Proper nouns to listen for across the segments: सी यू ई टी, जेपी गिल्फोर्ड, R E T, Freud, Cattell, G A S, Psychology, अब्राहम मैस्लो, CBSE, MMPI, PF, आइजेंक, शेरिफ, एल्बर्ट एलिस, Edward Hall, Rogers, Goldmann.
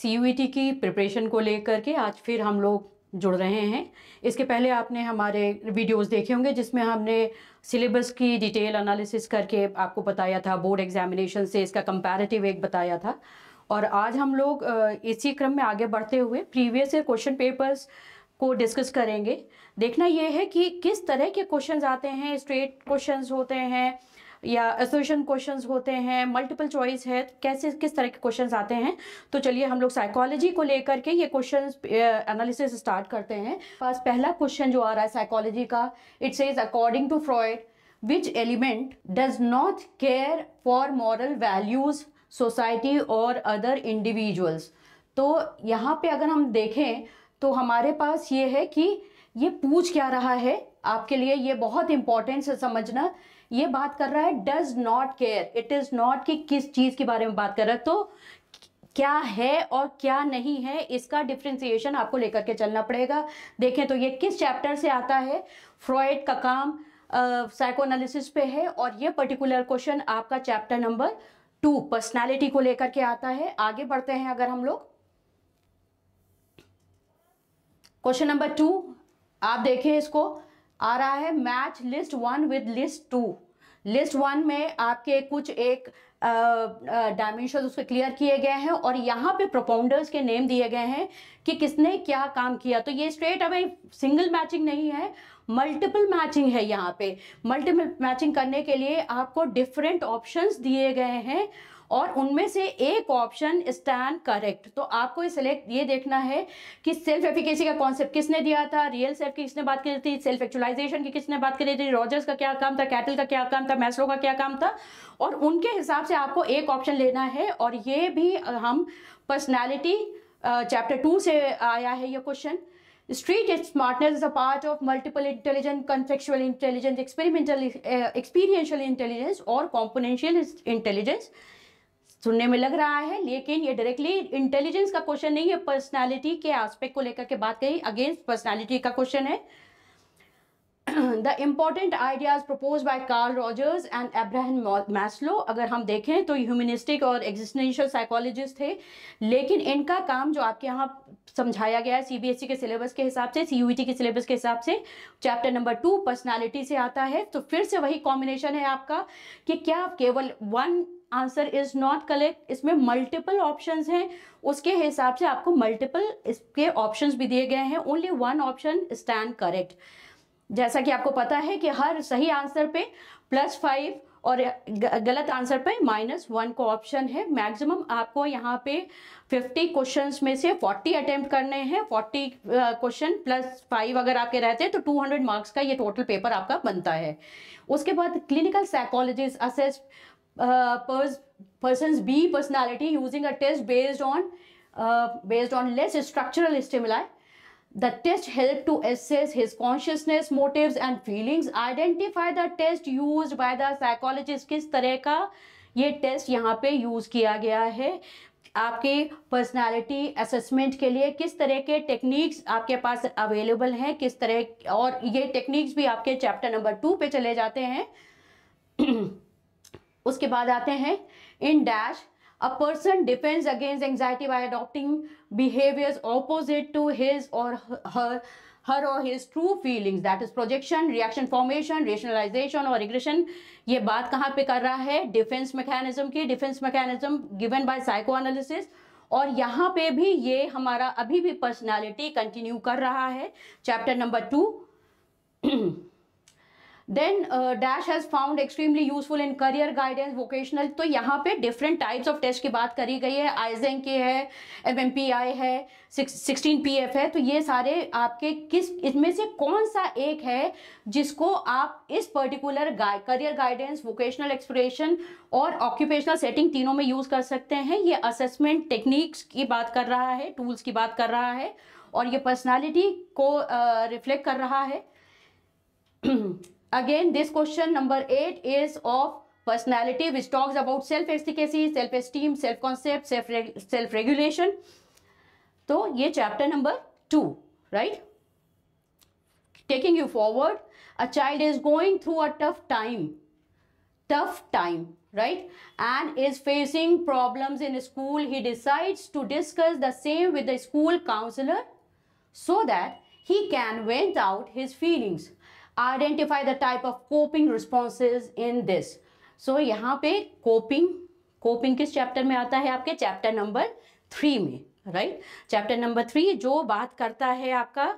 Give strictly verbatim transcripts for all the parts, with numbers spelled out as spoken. सी यू ई टी की प्रिपरेशन को लेकर के आज फिर हम लोग जुड़ रहे हैं। इसके पहले आपने हमारे वीडियोस देखे होंगे जिसमें हमने सिलेबस की डिटेल एनालिसिस करके आपको बताया था, बोर्ड एग्जामिनेशन से इसका कंपैरेटिव एक बताया था। और आज हम लोग इसी क्रम में आगे बढ़ते हुए प्रीवियस ईयर क्वेश्चन पेपर्स को डिस्कस करेंगे। देखना यह है कि किस तरह के क्वेश्चंस आते हैं, स्ट्रेट क्वेश्चंस होते हैं या एसोसिएशन क्वेश्चंस होते हैं, मल्टीपल चॉइस है, कैसे किस तरह के क्वेश्चंस आते हैं। तो चलिए हम लोग साइकोलॉजी को लेकर के ये क्वेश्चंस एनालिसिस स्टार्ट करते हैं। पास पहला क्वेश्चन जो आ रहा है साइकोलॉजी का, it says according to Freud which element does not care for moral values, society और अदर इंडिविजुअल्स। तो यहाँ पे अगर हम देखें तो हमारे पास ये है कि ये पूछ क्या रहा है, आपके लिए ये बहुत इंपॉर्टेंट है समझना। ये बात कर रहा है does not care, it is not कि किस चीज़ के बारे में बात कर रहा है, तो क्या है और क्या नहीं है इसका डिफ्रेंसिएशन आपको लेकर के चलना पड़ेगा। देखें तो ये किस चैप्टर से आता है, फ्रॉयड का काम साइको एनालिसिस पे है और ये पर्टिकुलर क्वेश्चन आपका चैप्टर नंबर टू पर्सनैलिटी को लेकर के आता है। आगे बढ़ते हैं अगर हम लोग क्वेश्चन नंबर टू, आप देखें इसको आ रहा है match list one with list two. List one में आपके कुछ एक डायमेंशन उसके क्लियर किए गए हैं और यहाँ पे प्रोपाउंडर्स के नेम दिए गए हैं कि किसने क्या काम किया। तो ये स्ट्रेट अवे सिंगल मैचिंग नहीं है, मल्टीपल मैचिंग है। यहाँ पे मल्टीपल मैचिंग करने के लिए आपको डिफरेंट ऑप्शंस दिए गए हैं और उनमें से एक ऑप्शन स्टैंड करेक्ट। तो आपको सिलेक्ट ये देखना है कि सेल्फ एफिकेसी का कॉन्सेप्ट किसने दिया था, रियल सेल्फ की किसने बात करी थी, सेल्फ एक्चुअलाइजेशन की किसने बात करी थी, रॉजर्स का क्या काम था, कैटल का क्या काम था, मैस्लो का क्या काम था, और उनके हिसाब से आपको एक ऑप्शन लेना है। और ये भी हम पर्सनैलिटी चैप्टर टू से आया है ये question. Street smartness is a part of multiple intelligence, contextual intelligence, experimental, uh, experiential intelligence और componential intelligence। सुनने में लग रहा है लेकिन ये डायरेक्टली इंटेलिजेंस का क्वेश्चन नहीं है, पर्सनालिटी के आस्पेक्ट को लेकर के बात करी, अगेंस्ट पर्सनालिटी का क्वेश्चन है। The important ideas propose by Carl Rogers and अब्राहम मैस्लो। अगर हम देखें तो ह्यूमनिस्टिक और एग्जिस्टेंशियल साइकोलॉजिस्ट थे, लेकिन इनका काम जो आपके यहाँ समझाया गया है सी बी एस ई के सिलेबस के हिसाब से, सी यू ई टी के सिलेबस के हिसाब से चैप्टर नंबर टू पर्सनालिटी से आता है। तो फिर से वही कॉम्बिनेशन है आपका कि क्या केवल one answer is not correct, इसमें मल्टीपल ऑप्शंस हैं, उसके हिसाब से आपको मल्टीपल इसके ऑप्शंस भी दिए गए हैं। Only one option stand correct. जैसा कि आपको पता है कि हर सही आंसर पे प्लस फाइव और गलत आंसर पे माइनस वन का ऑप्शन है। मैक्सिमम आपको यहाँ पे फिफ्टी क्वेश्चंस में से फोर्टी अटेम्प्ट करने हैं, फोर्टी क्वेश्चन प्लस फाइव अगर आपके रहते हैं तो टू हंड्रेड मार्क्स का ये टोटल पेपर आपका बनता है। उसके बाद clinical psychologist assess persons be personality using a test based on based on less structural stimuli. The test helped to assess his consciousness, motives and feelings. Identify the test used by the psychologist. किस तरह का ये test यहाँ पे use किया गया है आपके पर्सनालिटी असेसमेंट के लिए, किस तरह के टेक्निक्स आपके पास अवेलेबल हैं, किस तरह, और ये टेक्निक्स भी आपके चैप्टर नंबर टू पे चले जाते हैं। उसके बाद आते हैं in dash A person defends against anxiety by adopting behaviors opposite to his or her, her or his true feelings. That is projection, reaction formation, rationalization और regression। ये बात कहाँ पे कर रहा है, defense mechanism की, defense mechanism given by psychoanalysis। और यहाँ पे भी ये हमारा अभी भी personality continue कर रहा है chapter number two। Then dash has found extremely useful in career guidance vocational. तो यहाँ पे डिफरेंट टाइप्स ऑफ टेस्ट की बात करी गई है, आइजेंक की है, एम एम पी आई है, सिक्सटीन पी एफ है। तो ये सारे आपके किस, इसमें से कौन सा एक है जिसको आप इस particular career guidance, vocational expression और ऑक्यूपेशनल सेटिंग तीनों में यूज़ कर सकते हैं। ये असेसमेंट टेक्निक्स की बात कर रहा है, टूल्स की बात कर रहा है और ये पर्सनैलिटी को रिफ्लेक्ट uh, कर रहा है। Again, this question number eight is of personality, which talks about self-efficacy, self-esteem, self-concept, self-regulation. तो ये chapter number two, right? Taking you forward, a child is going through a tough time. Tough time. right, and is facing problems in school, he decides to discuss the same with the school counselor so that he can vent out his feelings. Identify the type of coping responses in this. So यहाँ पे coping, coping किस chapter में आता है? आपके chapter number three में, right? Chapter number three जो बात करता है आपका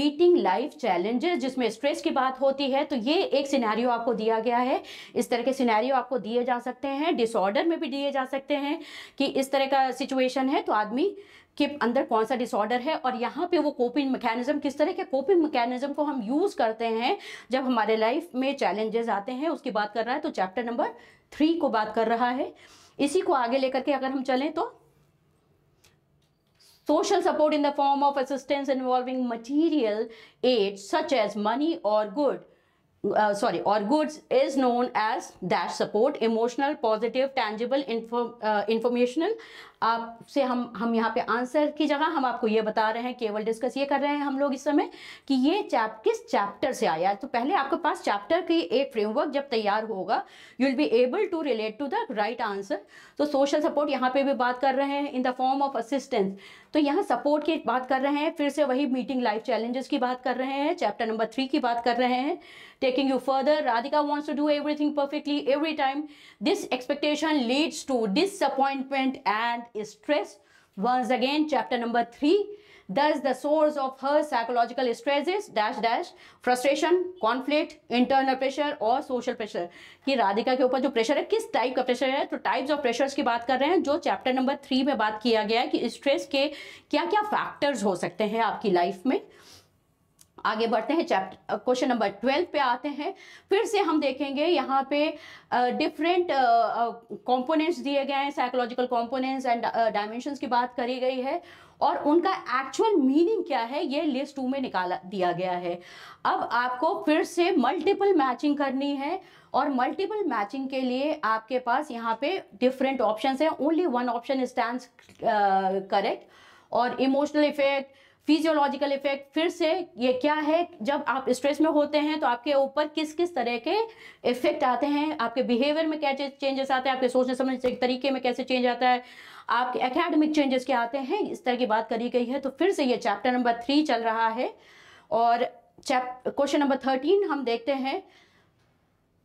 meeting life challenges, जिसमें stress की बात होती है. तो ये एक scenario आपको दिया गया है. इस तरह के scenario आपको दिए जा सकते हैं, disorder में भी दिए जा सकते हैं कि इस तरह का situation है तो आदमी के अंदर कौन सा डिसऑर्डर है और यहाँ पे वो कोपिंग मैकेनिज्म, किस तरह के कोपिंग मैकेनिज्म को हम यूज़ करते हैं जब हमारे लाइफ में चैलेंजेस आते हैं, उसकी बात कर रहा है. तो चैप्टर नंबर थ्री को बात कर रहा है. इसी को आगे लेकर के अगर हम चलें तो social support in the form of assistance involving material aid such as money or good Uh, sorry or goods is known as dash support. Emotional, positive, tangible, inform, uh, informational. आपसे हम हम यहाँ पे आंसर की जगह हम आपको ये बता रहे हैं, केवल डिस्कस ये कर रहे हैं हम लोग इस समय कि ये चैप किस चैप्टर से आया. तो पहले आपके पास चैप्टर की एक फ्रेमवर्क जब तैयार होगा, you will be able to relate to the right answer. तो सोशल सपोर्ट यहाँ पे भी बात कर रहे हैं in the form of assistance. तो यहाँ सपोर्ट की बात कर रहे हैं, फिर से वही मीटिंग लाइफ चैलेंजेस की बात कर रहे हैं, चैप्टर नंबर थ्री की बात कर रहे हैं. Taking you further, Radhika wants to do everything perfectly every time. This expectation leads to disappointment and stress. Once again, chapter number three. Thus, the source of her psychological stresses dash dash frustration, conflict, internal pressure और social pressure. कि राधिका के ऊपर जो pressure है, किस type का pressure है? तो types of pressures की बात कर रहे हैं, जो chapter number three में बात किया गया है कि stress के क्या क्या factors हो सकते हैं आपकी life में. आगे बढ़ते हैं, चैप्टर क्वेश्चन नंबर ट्वेल्व पे आते हैं. फिर से हम देखेंगे यहाँ पे डिफरेंट कंपोनेंट्स दिए गए हैं, साइकोलॉजिकल कंपोनेंट्स एंड डायमेंशंस की बात करी गई है और उनका एक्चुअल मीनिंग क्या है ये लिस्ट टू में निकाला दिया गया है. अब आपको फिर से मल्टीपल मैचिंग करनी है और मल्टीपल मैचिंग के लिए आपके पास यहाँ पे डिफरेंट ऑप्शंस हैं. Only one option stands correct. और इमोशनल इफेक्ट, फिजियोलॉजिकल इफेक्ट, फिर से ये क्या है, जब आप स्ट्रेस में होते हैं तो आपके ऊपर किस किस तरह के इफेक्ट आते हैं, आपके बिहेवियर में क्या चेंजेस आते हैं, आपके सोचने समझने के तरीके में कैसे चेंज आता है, आपके एकेडमिक चेंजेस क्या आते हैं, इस तरह की बात करी गई है. तो फिर से ये चैप्टर नंबर थ्री चल रहा है. और चैप क्वेश्चन नंबर थर्टीन हम देखते हैं.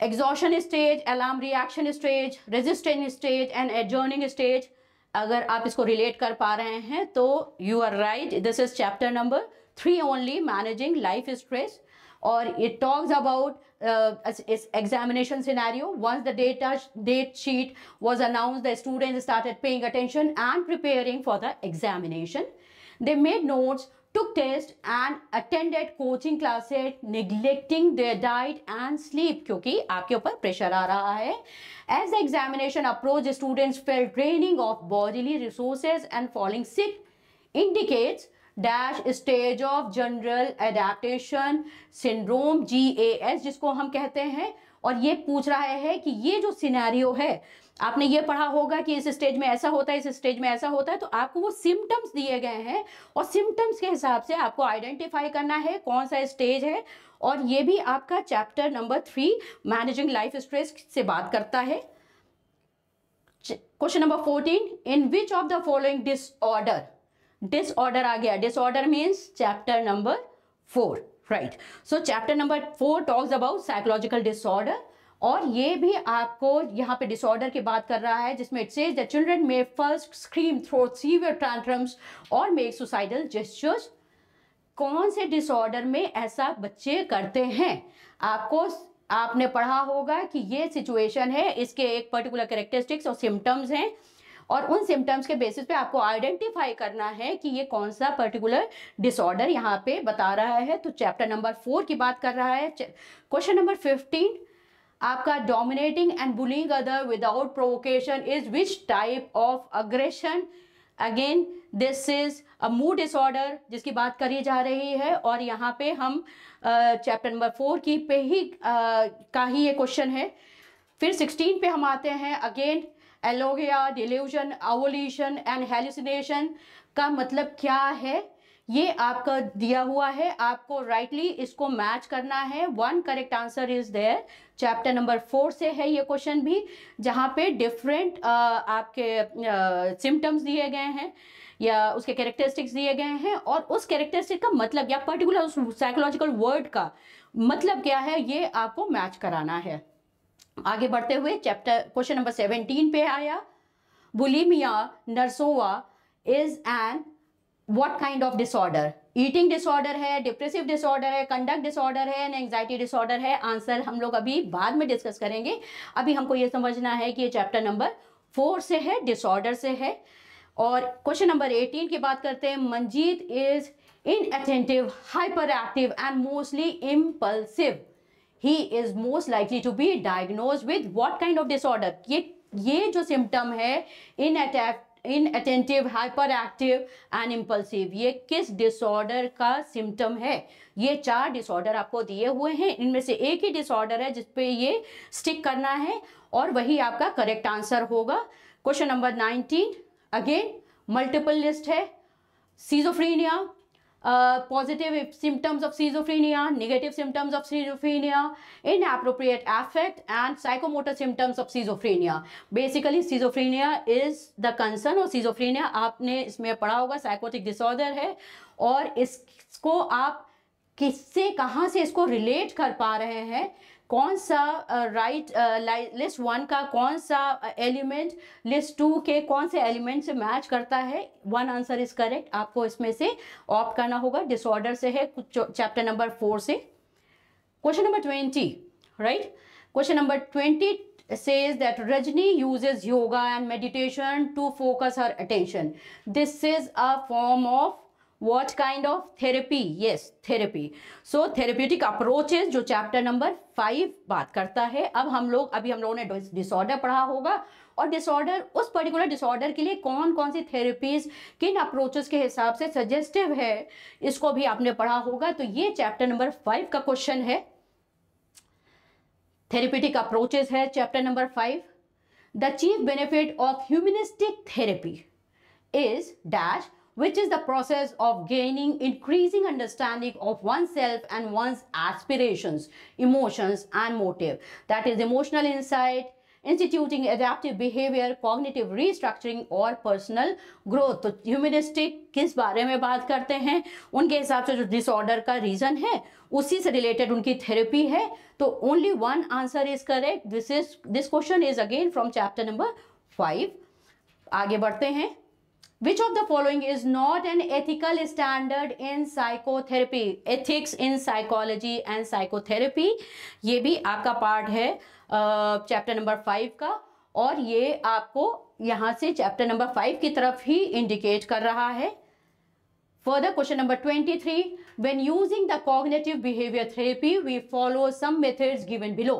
Exhaustion stage, alarm reaction stage, resistance stage and adjourning stage. अगर आप इसको रिलेट कर पा रहे हैं तो you are right, this is chapter number three only, managing life stress. और it talks about examination scenario. Once the data date sheet was announced, the students started paying attention and preparing for the examination. They made notes, took test and attended coaching classes, neglecting their diet and sleep क्योंकि आपके ऊपर pressure आ रहा है. As the examination approached, students felt draining of bodily resources and falling sick. Indicates dash stage of general adaptation syndrome (G A S) जिसको हम कहते हैं. और ये पूछ रहा है कि ये जो सिनेरियो है, आपने ये पढ़ा होगा कि इस स्टेज में ऐसा होता है, इस स्टेज में ऐसा होता है. तो आपको वो सिम्टम्स दिए गए हैं और सिम्टम्स के हिसाब से आपको आइडेंटिफाई करना है कौन सा स्टेज है. और ये भी आपका chapter number three managing life stress से बात करता है. Question number fourteen, in which of the following disorder, disorder आ गया, disorder means chapter number four, right. So chapter number four talks about psychological disorder. और ये भी आपको यहाँ पे डिसऑर्डर की बात कर रहा है जिसमें it says the children may first scream, throw severe tantrums और मेक सुसाइडल जेस्चर्स. कौन से डिसऑर्डर में ऐसा बच्चे करते हैं? आपको आपने पढ़ा होगा कि ये सिचुएशन है, इसके एक पर्टिकुलर कैरेक्टरिस्टिक्स और सिम्टम्स हैं और उन सिम्टम्स के बेसिस पे आपको आइडेंटिफाई करना है कि ये कौन सा पर्टिकुलर डिसऑर्डर यहाँ पे बता रहा है. तो चैप्टर नंबर फोर की बात कर रहा है. क्वेश्चन नंबर फिफ्टीन आपका, dominating and bullying other without provocation is which type of aggression. Again this is a mood disorder जिसकी बात करी जा रही है. और यहाँ पे हम चैप्टर नंबर फोर की पे ही uh, का ही ये क्वेश्चन है. फिर सिक्सटीन पे हम आते हैं. Again alogia, delusion, avolition and hallucination का मतलब क्या है? ये आपका दिया हुआ है, आपको राइटली इसको मैच करना है. One correct answer is there. Chapter number four से है ये क्वेश्चन भी, जहाँ पे डिफरेंट uh, आपके सिम्टम्स uh, दिए गए हैं या उसके कैरेक्टरिस्टिक्स दिए गए हैं, और उस कैरेक्टरिस्टिक का मतलब या पर्टिकुलर उस साइकोलॉजिकल वर्ड का मतलब क्या है, ये आपको मैच कराना है. आगे बढ़ते हुए चैप्टर क्वेश्चन नंबर सेवेंटीन पे आया, bulimia nervosa is an what kind of disorder. Eating disorder है, डिप्रेसिव डिसऑर्डर है, कंडक्ट डिसऑर्डर है, एंग्जाइटी डिसऑर्डर है. आंसर हम लोग अभी बाद में डिस्कस करेंगे. अभी हमको ये समझना है कि ये चैप्टर नंबर फोर से है, डिसऑर्डर से है. और क्वेश्चन नंबर एटीन की बात करते हैं, Manjeet is inattentive, hyper active and mostly impulsive. He is most likely to be diagnose with what kind of disorder. ये ये जो सिम्टम है inattentive inattentive, hyper active and impulsive, ये किस डिसऑर्डर का सिम्टम है. ये चार डिसऑर्डर आपको दिए हुए हैं, इनमें से एक ही डिसऑर्डर है जिसपे ये स्टिक करना है और वही आपका करेक्ट आंसर होगा. Question number nineteen again multiple list है. Schizophrenia, positive symptoms of schizophrenia, negative symptoms of schizophrenia, inappropriate affect and psychomotor symptoms of schizophrenia. Basically schizophrenia is the concern, और सीजोफ्रीनिया आपने इसमें पढ़ा होगा साइकोटिक डिसऑर्डर है, और इसको आप किससे कहाँ से इसको रिलेट कर पा रहे हैं, कौन सा राइट लिस्ट वन का कौन सा एलिमेंट लिस्ट टू के कौन से एलिमेंट से मैच करता है. One answer is correct. आपको इसमें से ऑप्ट करना होगा, डिसऑर्डर से है चैप्टर नंबर फोर से. Question number twenty right, question number twenty says that Rajni uses yoga and meditation to focus her attention. This is a form of what kind of therapy? Yes, therapy. So therapeutic approaches जो chapter number five बात करता है. अब हम लोग अभी हम लोगों ने disorder पढ़ा होगा, और disorder उस particular disorder के लिए कौन कौन सी therapies किन approaches के हिसाब से suggestive है, इसको भी आपने पढ़ा होगा. तो ये chapter number फाइव का question है, therapeutic approaches है chapter number five. The chief benefit of humanistic therapy is dash which is the process of gaining increasing understanding of oneself and one's aspirations, emotions and motive. That is emotional insight, instituting adaptive behavior, cognitive restructuring और personal growth. तो humanistic किस बारे में बात करते हैं, उनके हिसाब से जो disorder का reason है उसी से related उनकी therapy है. तो only one answer is correct. This is this question is again from chapter number five. आगे बढ़ते हैं. Which of the following is not an ethical standard in psychotherapy? Ethics in psychology and psychotherapy. ये भी आपका part है chapter number five का, और ये आपको यहाँ से चैप्टर नंबर फाइव की तरफ ही इंडिकेट कर रहा है. Further, question number twenty three. When using the cognitive behavior therapy, we follow some methods given below.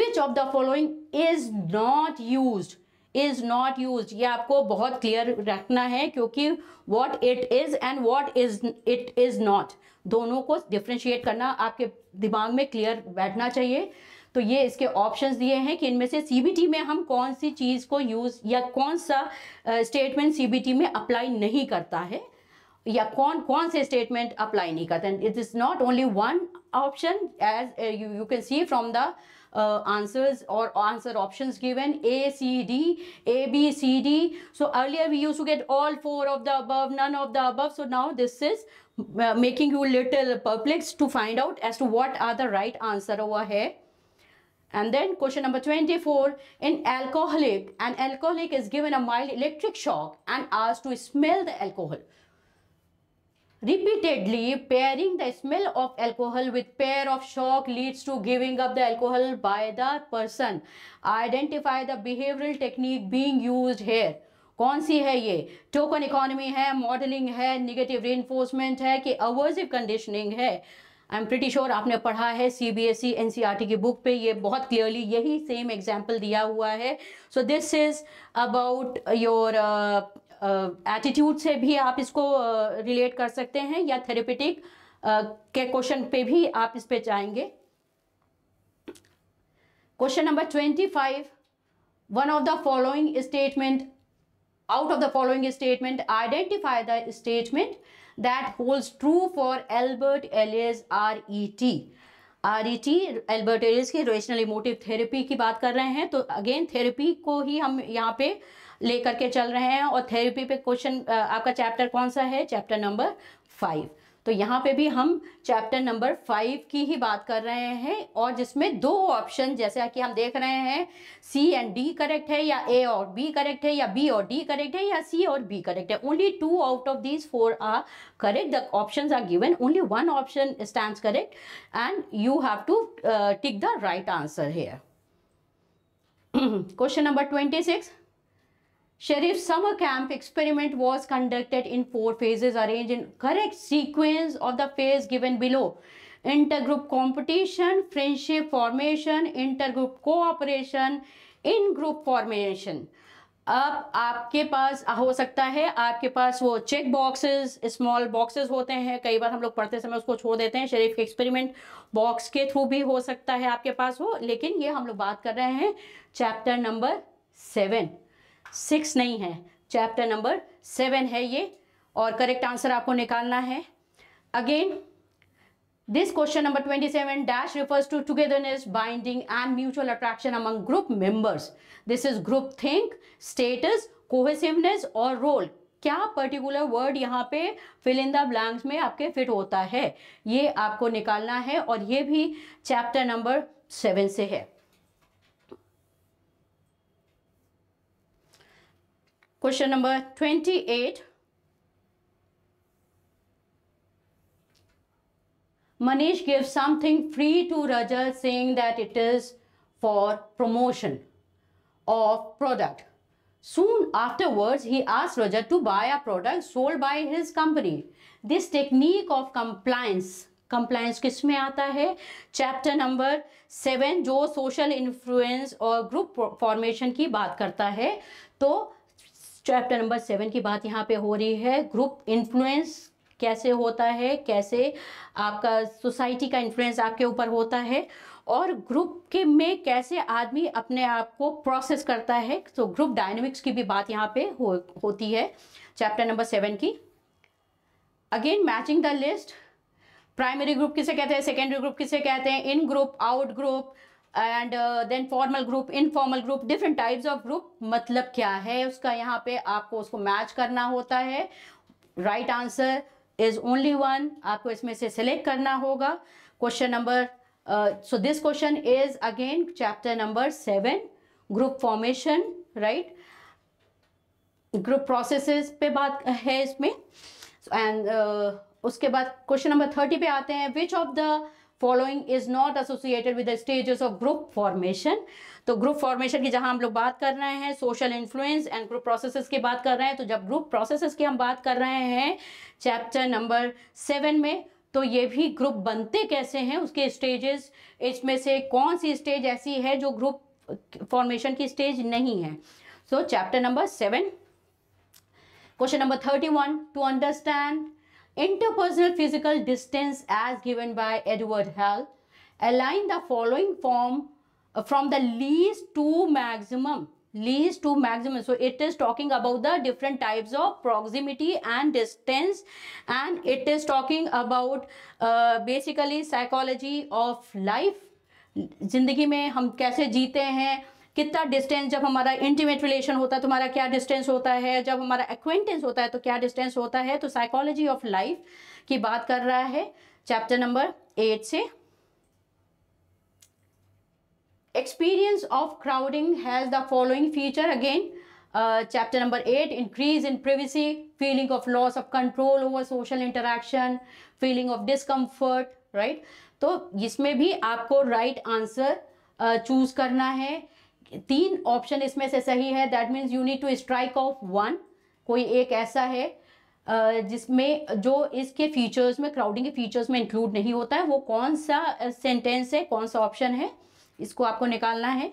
Which of the following is not used? Is not use, ये आपको बहुत clear रखना है, क्योंकि what it is and what is it is not, दोनों को differentiate करना आपके दिमाग में क्लियर बैठना चाहिए. तो ये इसके ऑप्शंस दिए हैं कि इनमें से सीबीटी में हम कौन सी चीज़ को यूज या कौन सा स्टेटमेंट सीबीटी में अप्लाई नहीं करता है, या कौन कौन से स्टेटमेंट अप्लाई नहीं करते. It is not only one option, as you can see from the answers और answer options given, A C D, A B C D. So earlier we used to get all four of the above, none of the above. So now this is making you little perplex to find out as to what are the right answer over here. And then question number twenty-four, an alcoholic, an alcoholic is given a mild electric shock and asked to smell the alcohol. Repeatedly pairing the smell of alcohol with pair of shock leads to giving up the alcohol by the person. Identify the behavioral technique being used here. कौन सी है ये? Token economy है, modelling है, negative reinforcement है, कि aversive conditioning है. I am pretty sure आपने पढ़ा है सीबीएसई एनसीईआरटी की बुक पे, ये बहुत क्लियरली यही सेम एग्जाम्पल दिया हुआ है. So this is about your attitude uh, से भी आप इसको रिलेट uh, कर सकते हैं, या थेरेपेटिक uh, के क्वेश्चन पे भी आप इस पे जाएंगे. Question number twenty five, one of the following statement Out of the following statement, identify the statement that holds true for Albert Ellis R E T. R E T एल्बर्ट एलिस की rational emotive therapy की बात कर रहे हैं, तो again therapy को ही हम यहाँ पे लेकर के चल रहे हैं और थेरेपी पे क्वेश्चन आपका चैप्टर कौन सा है, चैप्टर नंबर फाइव। तो यहाँ पे भी हम चैप्टर नंबर फाइव की ही बात कर रहे हैं और जिसमें दो ऑप्शन जैसे कि हम देख रहे हैं सी एंड डी करेक्ट है या ए और बी करेक्ट है या बी और डी करेक्ट है या सी और बी करेक्ट है। Only two out of these four are correct, the options are given, only one option stands correct and you have to tick the right answer here. Question number twenty six, Sherif summer camp experiment was conducted in four phases arranged in correct sequence of the phase given below: intergroup competition, friendship formation, intergroup cooperation, in-group formation. अब आपके पास हो सकता है आपके पास वो check boxes, small boxes होते हैं, कई बार हम लोग पढ़ते समय उसको छोड़ देते हैं। Sherif के एक्सपेरिमेंट बॉक्स के थ्रू भी हो सकता है आपके पास हो, लेकिन ये हम लोग बात कर रहे हैं चैप्टर नंबर सेवन, सिक्स नहीं है, चैप्टर नंबर सेवन है ये और करेक्ट आंसर आपको निकालना है। Again this question number twenty seven dash refers to togetherness, binding and mutual attraction among group members. This is group think, status, cohesiveness और role. क्या पर्टिकुलर वर्ड यहाँ पे फिल इन द ब्लैंक्स में आपके fit होता है, ये आपको निकालना है और ये भी चैप्टर नंबर सेवन से है। Question number twenty eight, Manish gives something free to Rajat saying that it is for promotion of product. Soon afterwards, he asks Rajat to buy a product sold by his company. This technique of compliance, compliance किस में आता है, chapter number seven जो social influence और group formation की बात करता है। तो चैप्टर नंबर सेवन की बात यहाँ पे हो रही है, ग्रुप इन्फ्लुएंस कैसे होता है, कैसे आपका सोसाइटी का इन्फ्लुएंस आपके ऊपर होता है और ग्रुप के में कैसे आदमी अपने आप को प्रोसेस करता है। तो ग्रुप डायनेमिक्स की भी बात यहाँ पे हो, होती है चैप्टर नंबर सेवन की। Again matching the list, primary group किसे कहते हैं, सेकेंडरी ग्रुप किसे कहते हैं, in group, out group and then formal group, informal group, different types of group मतलब क्या है उसका, यहाँ पे आपको उसको मैच करना होता है। Right answer is only one, आपको इसमें से सिलेक्ट करना होगा। Question number, so this question is again chapter number seven, group formation, right, group processes पे बात है इसमें। एंड so, uh, उसके बाद क्वेश्चन नंबर थर्टी पे आते हैं, which of the following is not associated with the stages of group formation. तो ग्रुप फॉर्मेशन की जहां हम लोग बात कर रहे हैं, social influence and group processes की बात कर रहे हैं, तो जब ग्रुप प्रोसेसेस की हम बात कर रहे हैं चैप्टर नंबर सेवन में, तो ये भी ग्रुप बनते कैसे हैं, उसके स्टेजेस, इसमें से कौन सी स्टेज ऐसी है जो ग्रुप फॉर्मेशन की स्टेज नहीं है। So chapter number seven. Question number thirty one to understand interpersonal physical distance as given by Edward Hall, align the following form uh, from the least to maximum, least to maximum. So it is talking about the different types of proximity and distance, and it is talking about uh, basically psychology of life, जिंदगी में हम कैसे जीते हैं, कितना distance, जब हमारा intimate relation होता है तो हमारा क्या डिस्टेंस होता है, जब हमारा एक्वेंटेंस होता है तो क्या डिस्टेंस होता है। तो साइकोलॉजी ऑफ लाइफ की बात कर रहा है चैप्टर नंबर एट से। Experience of crowding has the following feature, again chapter number eight, increase in privacy, feeling of loss of control over social interaction, feeling of discomfort, right. तो इसमें भी आपको राइट आंसर चूज करना है, तीन option इसमें से सही है, that means you need to strike off one, कोई एक ऐसा है जिसमें जो इसके फीचर्स में, क्राउडिंग के फीचर्स में इंक्लूड नहीं होता है, वो कौन सा सेंटेंस है, कौन सा ऑप्शन है, इसको आपको निकालना है।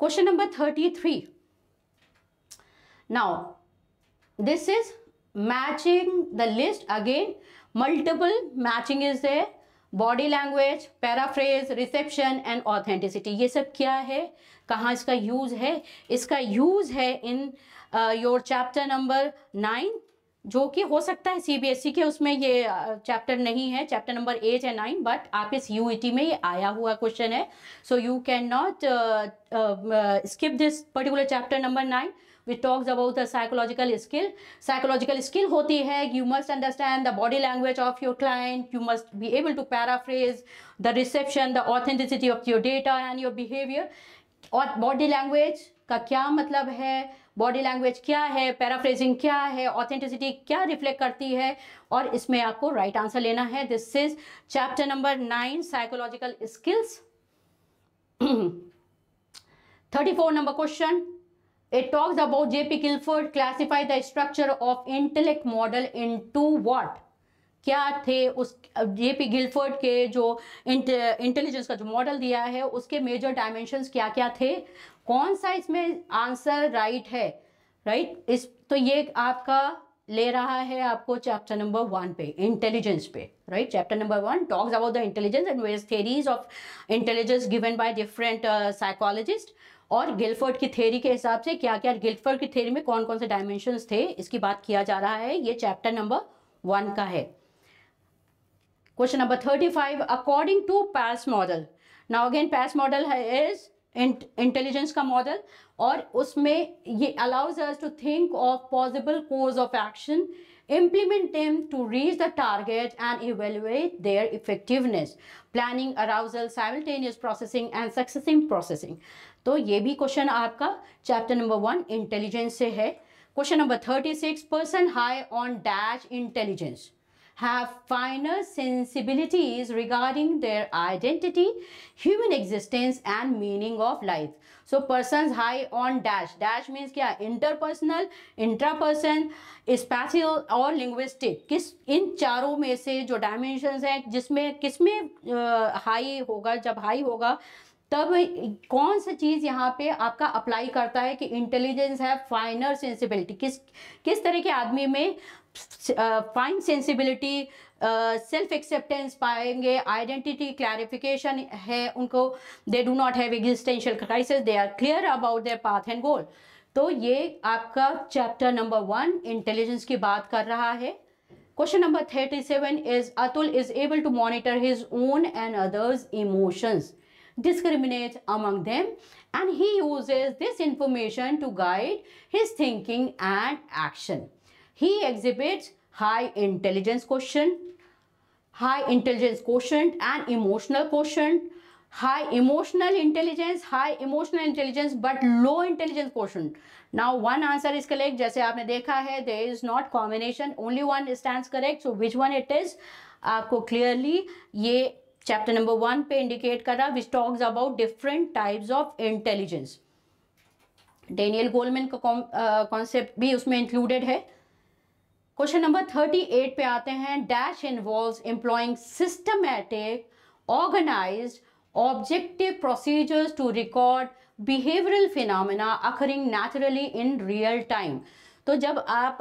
Question number thirty three now this is matching the list, again multiple matching is there body language, paraphrase, reception and authenticity, ये सब क्या है, कहाँ इसका यूज़ है? इसका यूज़ है in your chapter number nine, जो कि हो सकता है सीबीएसई के उसमें ये चैप्टर uh, नहीं है, चैप्टर नंबर एट है नाइन, बट आप इस यूईटी में ये आया हुआ क्वेश्चन है, so you can not skip this particular chapter number nine which talks about the psychological skill. Psychological skill होती है, you must understand the body language of your client, you must be able to paraphrase the reception, the authenticity of your data and your behaviour. और body language का क्या मतलब है, body language क्या है, paraphrasing क्या है, ऑथेंटिसिटी क्या रिफ्लेक्ट करती है, और इसमें आपको राइट right आंसर लेना है। This is chapter number nine psychological skills. Thirty four number question, it talks about जेपी गिल्फोर्ड classify the structure of intellect model into what, क्या थे उस जेपी गिल्फोर्ड के जो इंटेलिजेंस का जो model दिया है उसके मेजर डायमेंशंस क्या क्या थे, कौन सा इसमें आंसर राइट है, राइट? इस तो ये आपका ले रहा है आपको चैप्टर नंबर वन पे, इंटेलिजेंस पे, right? Chapter number one talks about the intelligence and various theories of intelligence given by different psychologist, और गिल्फोर्ड की थ्योरी के हिसाब से क्या क्या, गिल्फोर्ड की थ्योरी में कौन कौन से डायमेंशंस थे, इसकी बात किया जा रहा है। ये चैप्टर नंबर वन का है। Question number thirty five, according to PASS model, now again PASS model is intelligence का मॉडल, और उसमें ये allows us to think of possible course of action, implement them to reach the target and evaluate their effectiveness, planning, arousal, simultaneous processing and successive processing. तो ये भी question आपका chapter number one intelligence से है। Question number thirty six, person high on dash intelligence have finer sensibilities regarding their identity, human existence and meaning of life. So persons high on dash, dash means क्या, interpersonal, intraperson, spatial और linguistic, किस इन चारों में से जो dimensions हैं जिसमें किस में high होगा, जब high होगा तब कौन सा चीज़ यहाँ पे आपका अप्लाई करता है कि इंटेलिजेंस है फाइनर सेंसिबिलिटी, किस किस तरह के आदमी में फाइन सेंसिबिलिटी, सेल्फ एक्सेप्टेंस पाएंगे, आइडेंटिटी क्लैरिफिकेशन है उनको, they do not have existential crisis, they are clear about their path and goal. तो ये आपका चैप्टर नंबर वन इंटेलिजेंस की बात कर रहा है। Question number thirty seven is, Atul is able to monitor his own and others emotions, discriminate among them and he uses this information to guide his thinking and action. He exhibits high intelligence quotient, high intelligence quotient and emotional quotient, high emotional intelligence, high emotional intelligence but low intelligence quotient. Now one answer is correct, जैसे आपने देखा है, there is not combination, only one stands correct, so which one it is आपको clearly ये chapter number one पे indicate कर रहा, which talks about different types of intelligence. Daniel Goldman का कॉन्सेप्ट भी उसमें इंक्लूडेड है। क्वेश्चन नंबर थर्टी एट पे आते हैं, dash involves employing systematic, organised, objective procedures to record behavioural phenomena occurring naturally in real time. तो जब आप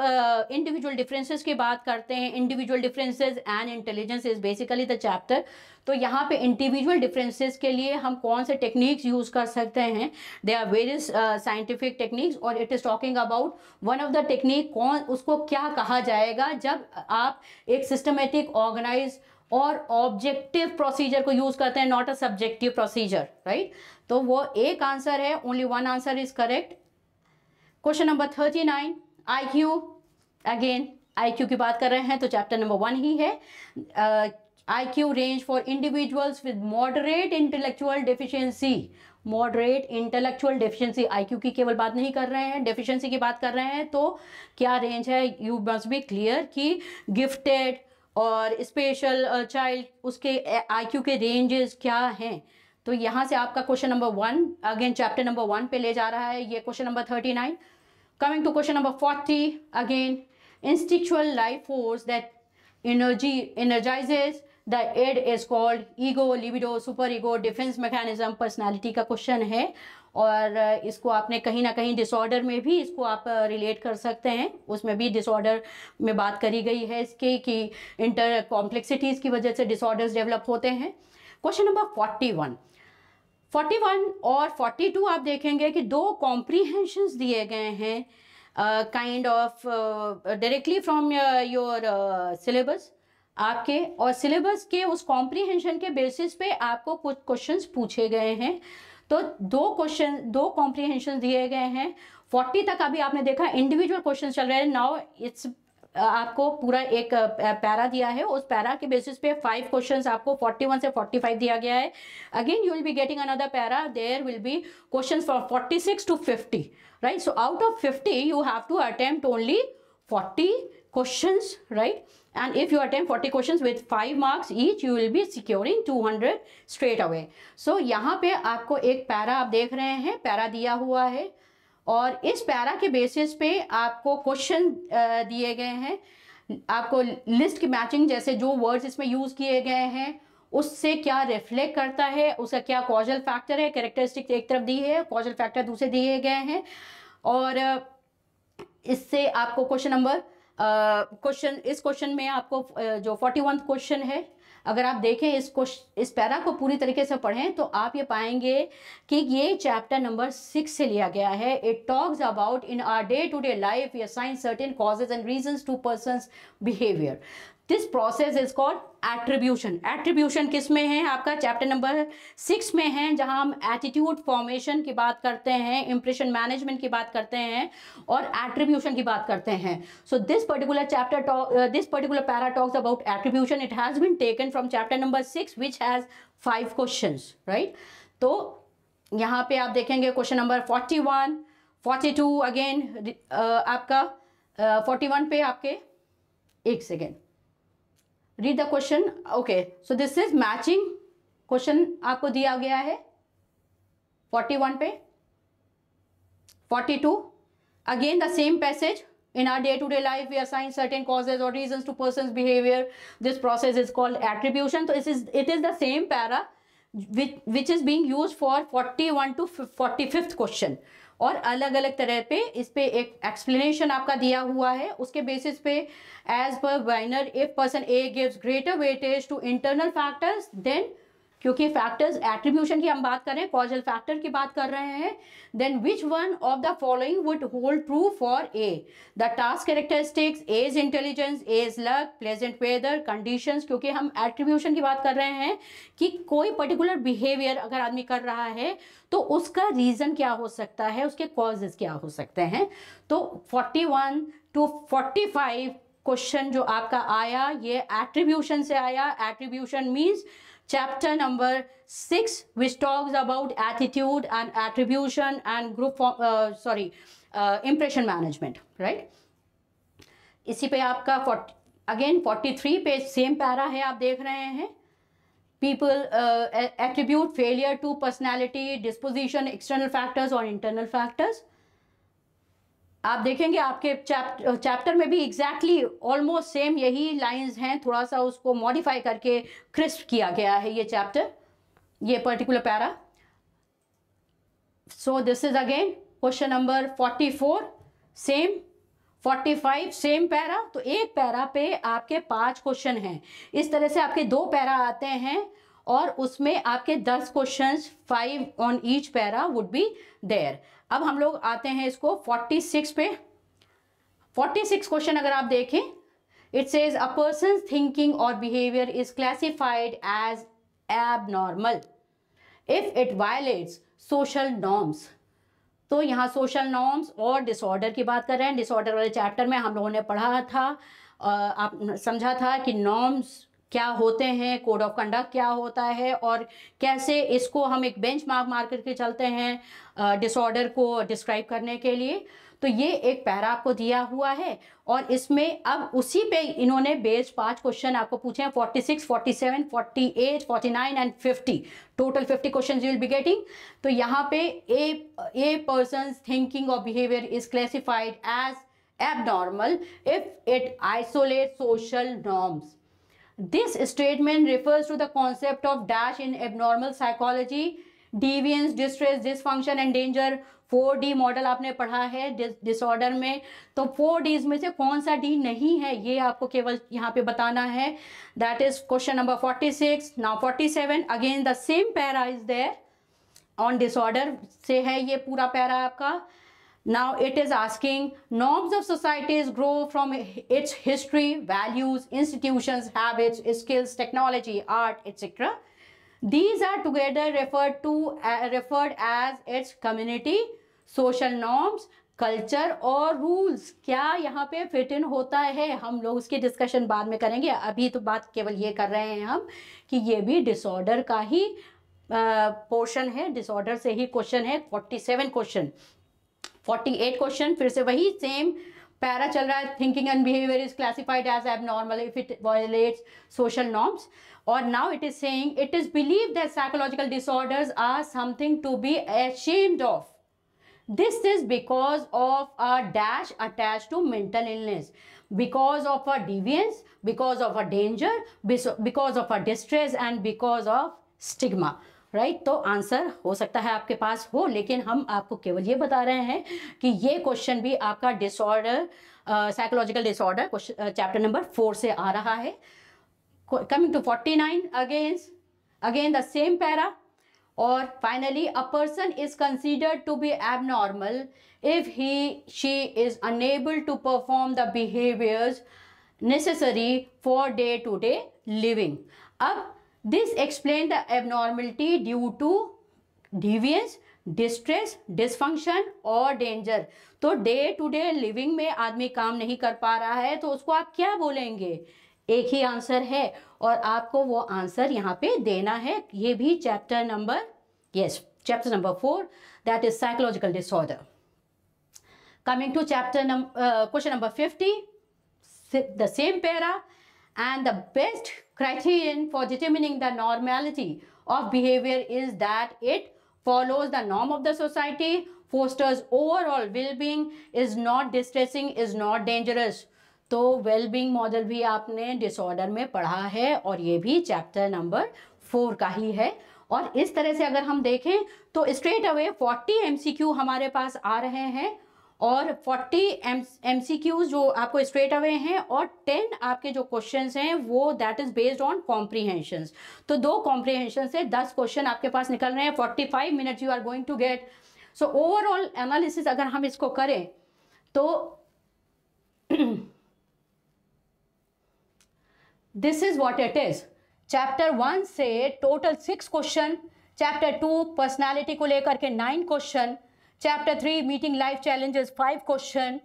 इंडिविजुअल uh, डिफरेंसेस की बात करते हैं, individual differences and intelligence is basically the chapter, तो यहाँ पे इंडिविजुअल डिफरेंसेस के लिए हम कौन से टेक्निक्स यूज़ कर सकते हैं, they are various scientific techniques, और it is talking about one of the technique, कौन उसको क्या कहा जाएगा जब आप एक सिस्टमेटिक, ऑर्गेनाइज और ऑब्जेक्टिव प्रोसीजर को यूज़ करते हैं, not a subjective procedure, right? तो वो एक आंसर है, only one answer is correct. Question number thirty nine, I Q, again I Q की बात कर रहे हैं तो चैप्टर नंबर वन ही है। I Q range for individuals with moderate intellectual deficiency, moderate intellectual deficiency, I Q की केवल बात नहीं कर रहे हैं, डेफिशिएंसी की बात कर रहे हैं, तो क्या रेंज है, यू मस्ट बी क्लियर कि गिफ्टेड और स्पेशल चाइल्ड उसके आई क्यू के रेंजेस क्या हैं। तो यहाँ से आपका question number one again chapter number one पे ले जा रहा है ये question number thirty nine. Coming to question number forty, again, instinctual life force that energy energizes, the id is called ego, libido, super ego, defence mechanism, personality का question है और इसको आपने कहीं ना कहीं डिसऑर्डर में भी इसको आप रिलेट कर सकते हैं, उसमें भी डिसऑर्डर में बात करी गई है इसके कि इंटर कॉम्प्लेक्सिटीज़ की वजह से डिसऑर्डर्स डेवलप होते हैं। क्वेश्चन नंबर इकतालीस, इकतालीस और बयालीस आप देखेंगे कि दो कॉम्प्रीहेंशंस दिए गए हैं kind of directly from your syllabus आपके, और सिलेबस के उस कॉम्प्रीहेंशन के बेसिस पे आपको कुछ क्वेश्चंस पूछे गए हैं। तो दो क्वेश्चन दो कॉम्प्रीहेंशन दिए गए हैं, चालीस तक अभी आपने देखा इंडिविजुअल क्वेश्चन चल रहे हैं। नाउ इट्स आपको पूरा एक पैरा दिया है, उस पैरा के बेसिस पे फाइव क्वेश्चंस आपको इकतालीस से पैंतालीस दिया गया है। Again you will be getting another para, there will be questions from छियालीस to fifty, right? So out of fifty you have to attempt only चालीस questions, right? And if you attempt forty questions with five marks each, you will be securing two hundred straight away. So यहाँ पे आपको एक para आप देख रहे हैं, para दिया हुआ है और इस पैरा के बेसिस पे आपको क्वेश्चन दिए गए हैं। आपको लिस्ट की मैचिंग जैसे जो वर्ड्स इसमें यूज किए गए हैं उससे क्या रिफ्लेक्ट करता है, उसका क्या कॉजल फैक्टर है, कैरेक्टरिस्टिक एक तरफ दी है, कॉजल फैक्टर दूसरे दिए गए हैं और इससे आपको क्वेश्चन नंबर क्वेश्चन uh, इस क्वेश्चन में आपको uh, जो इकतालीसवां क्वेश्चन है अगर आप देखें इस क्वेश्चन इस पैरा को पूरी तरीके से पढ़ें तो आप ये पाएंगे कि ये चैप्टर नंबर सिक्स से लिया गया है। It talks about in our day to day life we assign certain causes and reasons to persons behaviour, this process is called attribution. Attribution किस में है? आपका चैप्टर नंबर सिक्स में है, जहां हम एटीट्यूड फॉर्मेशन की बात करते हैं, इंप्रेशन मैनेजमेंट की बात करते हैं और एट्रीब्यूशन की बात करते हैं। So this particular chapter this particular para talks about attribution, it has been taken from chapter number six which has five questions, right? तो यहाँ पे आप देखेंगे क्वेश्चन नंबर इकतालीस, बयालीस अगेन आपका इकतालीस पे आपके एक second read the question, okay, so this is matching question आपको दिया गया है इकतालीस पे, बयालीस again the same passage, in our day to day life we assign certain causes or reasons to person's behavior, this process is called attribution. So it is it is the same para which which is being used for इकतालीस to पैंतालीसवां question और अलग अलग तरह पे इस पे एक एक्सप्लेनेशन आपका दिया हुआ है। उसके बेसिस पे as per Wiener, if person A gives greater weightage to internal factors then, क्योंकि फैक्टर्स एट्रीब्यूशन की हम बात कर रहे हैं, कॉजल फैक्टर की बात कर रहे हैं, then which one of the following would hold true for A, the task characteristics, as intelligence, as luck, pleasant weather conditions, क्योंकि हम एट्रीब्यूशन की बात कर रहे हैं कि कोई पर्टिकुलर बिहेवियर अगर आदमी कर रहा है तो उसका रीजन क्या हो सकता है, उसके कॉजेज क्या हो सकते हैं। तो forty one to forty five question जो आपका आया ये एट्रीब्यूशन से आया। Attribution means Chapter number six, which talks about attitude and attribution and group form, uh, sorry, uh, impression management, right? इसी पे आपका फोर्टी अगेन फोर्टी थ्री पे सेम पैरा है आप देख रहे हैं। People uh, attribute failure to personality, disposition, external factors और internal factors. आप देखेंगे आपके चैप्टर चैप्टर में भी एग्जैक्टली ऑलमोस्ट सेम यही लाइंस हैं, थोड़ा सा उसको मॉडिफाई करके क्रिस्प किया गया है ये चैप्टर, ये particular para. So this is again question number forty four same, forty five same para. तो एक पैरा पे आपके पांच क्वेश्चन हैं, इस तरह से आपके दो पैरा आते हैं और उसमें आपके दस questions, five on each para would be there. अब हम लोग आते हैं इसको छियालीस पे। छियालीस क्वेश्चन अगर आप देखें, it says a persons thinking और behaviour is classified as abnormal if it violates social norms. तो यहाँ सोशल नॉर्म्स और डिसऑर्डर की बात कर रहे हैं। डिसऑर्डर वाले चैप्टर में हम लोगों ने पढ़ा था, आप समझा था कि नॉर्म्स क्या होते हैं, कोड ऑफ कंडक्ट क्या होता है और कैसे इसको हम एक बेंचमार्क मार्क करके चलते हैं डिसऑर्डर को डिस्क्राइब करने के लिए। तो ये एक पैरा आपको दिया हुआ है और इसमें अब उसी पे इन्होंने बेस्ड पांच क्वेश्चन आपको पूछे हैं, छियालीस, सैंतालीस, अड़तालीस, उनचास एंड पचास, total fifty question you will be getting. तो यहाँ पे ए ए पर्सन्स थिंकिंग और behaviour is classified as abnormal if it isolate social norms. This statement refers to the concept of dash in abnormal psychology, deviance, distress, dysfunction and danger. Four D model आपने पढ़ा है disorder में, तो four Ds में से कौन सा D नहीं है ये आपको केवल यहाँ पे बताना है. That is question number forty six. Now forty seven, again the same para is there on disorder से है ये पूरा पैरा आपका. Now it is asking, norms of societies grow from its history, values, institutions, habits, skills, technology, art, et cetera. These are together referred to uh, referred as its community, social norms, culture और rules. क्या यहाँ पे fit in होता है हम लोग उसकी discussion बाद में करेंगे. अभी तो बात केवल ये कर रहे हैं हम कि ये भी disorder का ही portion है, disorder से ही question है. Forty seven question. Forty eight question फिर से वही सेम पैरा चल रहा है. Thinking and behaviour is classified as abnormal if it violates social norms. और now it is saying it is believed that psychological disorders are something to be ashamed of. This is because of a dash attach to mental illness, because of a deviance, because of a danger, because of a distress and because of stigma. Right right? तो answer हो सकता है आपके पास हो, लेकिन हम आपको केवल ये बता रहे हैं कि ये क्वेश्चन भी आपका disorder psychological disorder chapter number four से आ रहा है. Coming to forty nine, again again the same para. और finally, a person is considered to be abnormal if he she is unable to perform the behaviours necessary for day to day living. अब This explains the abnormality due to deviance, distress, dysfunction और danger. तो day to day living में आदमी काम नहीं कर पा रहा है तो उसको आप क्या बोलेंगे? एक ही आंसर है और आपको वो आंसर यहाँ पे देना है. ये भी chapter number yes chapter number four, that is psychological disorder. Coming to chapter number question number fifty, the same para. And the best criterion for determining the normality of behavior is that it follows the norm of the society, fosters overall well-being, is not distressing, is not dangerous. तो well-being model भी आपने disorder में पढ़ा है और ये भी chapter number four का ही है. और इस तरह से अगर हम देखें तो straight away forty M C Q हमारे पास आ रहे हैं और फोर्टी एम सी क्यूज जो आपको स्ट्रेट अवे हैं और टेन आपके जो क्वेश्चंस हैं वो that is based on comprehensions. तो दो कॉम्प्रीहेंशन से दस क्वेश्चन आपके पास निकल रहे हैं. Forty five minutes you are going to get. So overall analysis अगर हम इसको करें तो this is what it is. Chapter one से total six question, chapter two personality को लेकर के nine question, chapter three meeting life challenges five question,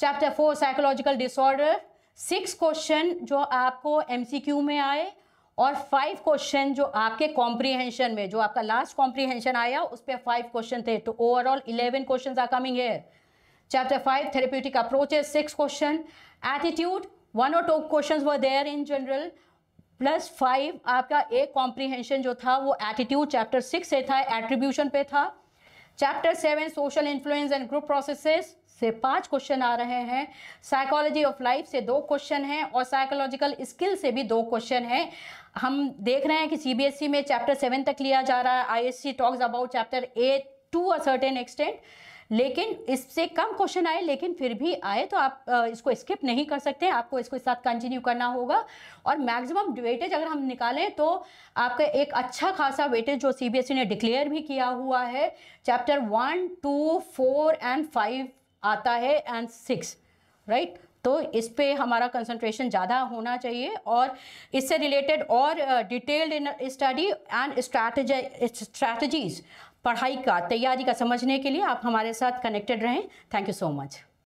chapter four psychological disorder six question जो आपको एमसीक्यू में आए और फाइव क्वेश्चन जो आपके कॉम्प्रीहेंशन में जो आपका लास्ट कॉम्प्रीहेंशन आया उस पर फाइव क्वेश्चन थे. तो overall eleven question are coming here. Chapter five therapeutic approaches six question, attitude one और two question were there in general, plus five आपका एक कॉम्प्रीहेंशन जो था वो एटीट्यूड चैप्टर सिक्स से था, एट्रीब्यूशन पे था. Chapter seven social influence and group processes से पांच क्वेश्चन आ रहे हैं, साइकोलॉजी ऑफ लाइफ से दो क्वेश्चन हैं और साइकोलॉजिकल स्किल से भी दो क्वेश्चन हैं. हम देख रहे हैं कि सीबीएसई में चैप्टर सेवन तक लिया जा रहा है. I S C talks about chapter eight to a certain extent, लेकिन इससे कम क्वेश्चन आए, लेकिन फिर भी आए तो आप इसको स्किप नहीं कर सकते, आपको इसको साथ कंटिन्यू करना होगा. और मैक्सिमम वेटेज अगर हम निकालें तो आपका एक अच्छा खासा वेटेज जो सीबीएसई ने डिक्लेयर भी किया हुआ है chapter one two four and five आता है एंड सिक्स. राइट, तो इस पे हमारा कंसंट्रेशन ज़्यादा होना चाहिए और इससे रिलेटेड और डिटेल्ड स्टडी एंड स्ट्रैटेजीज पढ़ाई का तैयारी का समझने के लिए आप हमारे साथ कनेक्टेड रहें. Thank you so much.